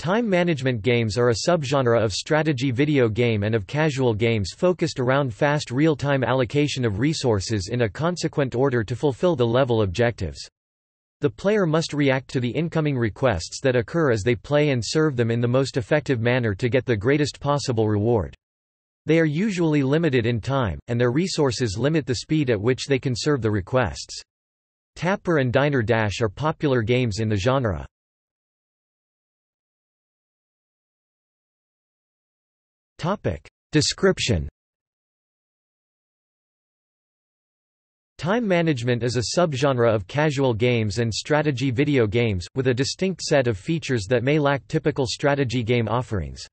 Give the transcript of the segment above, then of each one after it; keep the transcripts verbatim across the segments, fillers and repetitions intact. Time management games are a subgenre of strategy video game and of casual games focused around fast real-time allocation of resources in a consequent order to fulfill the level objectives. The player must react to the incoming requests that occur as they play and serve them in the most effective manner to get the greatest possible reward. They are usually limited in time, and their resources limit the speed at which they can serve the requests. Tapper and Diner Dash are popular games in the genre. Description. Time management is a subgenre of casual games and strategy video games, with a distinct set of features that may lack typical strategy game offerings.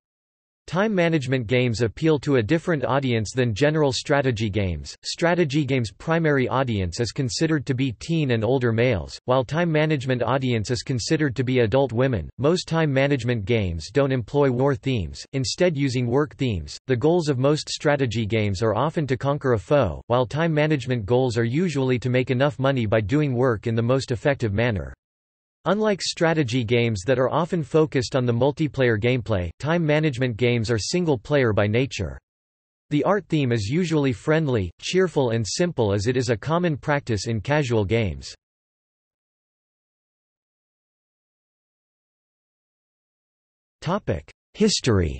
Time management games appeal to a different audience than general strategy games. Strategy games' primary audience is considered to be teen and older males, while time management audience is considered to be adult women. Most time management games don't employ war themes, instead using work themes. The goals of most strategy games are often to conquer a foe, while time management goals are usually to make enough money by doing work in the most effective manner. Unlike strategy games that are often focused on the multiplayer gameplay, time management games are single-player by nature. The art theme is usually friendly, cheerful and simple, as it is a common practice in casual games. History.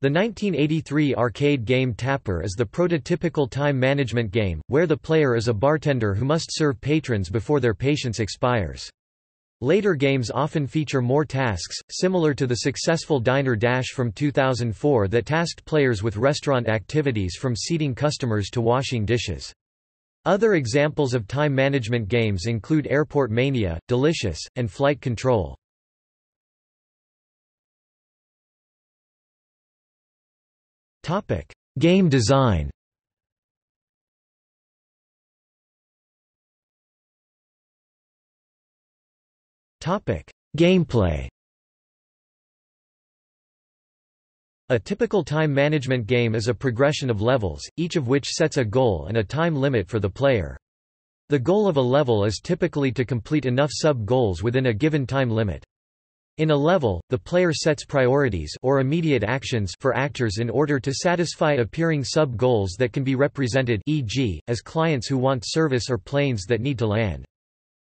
The nineteen eighty-three arcade game Tapper is the prototypical time management game, where the player is a bartender who must serve patrons before their patience expires. Later games often feature more tasks, similar to the successful Diner Dash from two thousand four that tasked players with restaurant activities from seating customers to washing dishes. Other examples of time management games include Airport Mania, Delicious, and Flight Control. Game design. Gameplay. A typical time management game is a progression of levels, each of which sets a goal and a time limit for the player. The goal of a level is typically to complete enough sub-goals within a given time limit. In a level, the player sets priorities or immediate actions for actors in order to satisfy appearing sub-goals that can be represented, for example, as clients who want service or planes that need to land.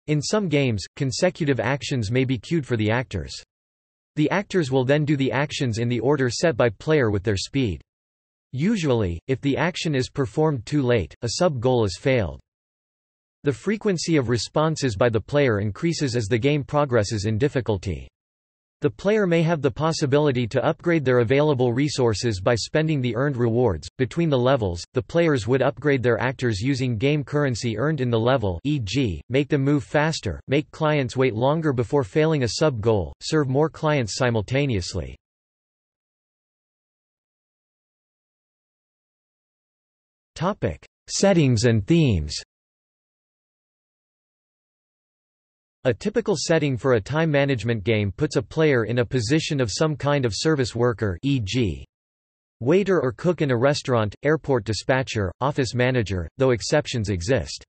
In some games, consecutive actions may be queued for the actors. The actors will then do the actions in the order set by player with their speed. Usually, if the action is performed too late, a sub-goal is failed. The frequency of responses by the player increases as the game progresses in difficulty. The player may have the possibility to upgrade their available resources by spending the earned rewards. Between the levels, the players would upgrade their actors using game currency earned in the level, for example, make them move faster, make clients wait longer before failing a sub-goal, serve more clients simultaneously. Topic: Settings and themes. A typical setting for a time management game puts a player in a position of some kind of service worker, for example, waiter or cook in a restaurant, airport dispatcher, office manager, though exceptions exist.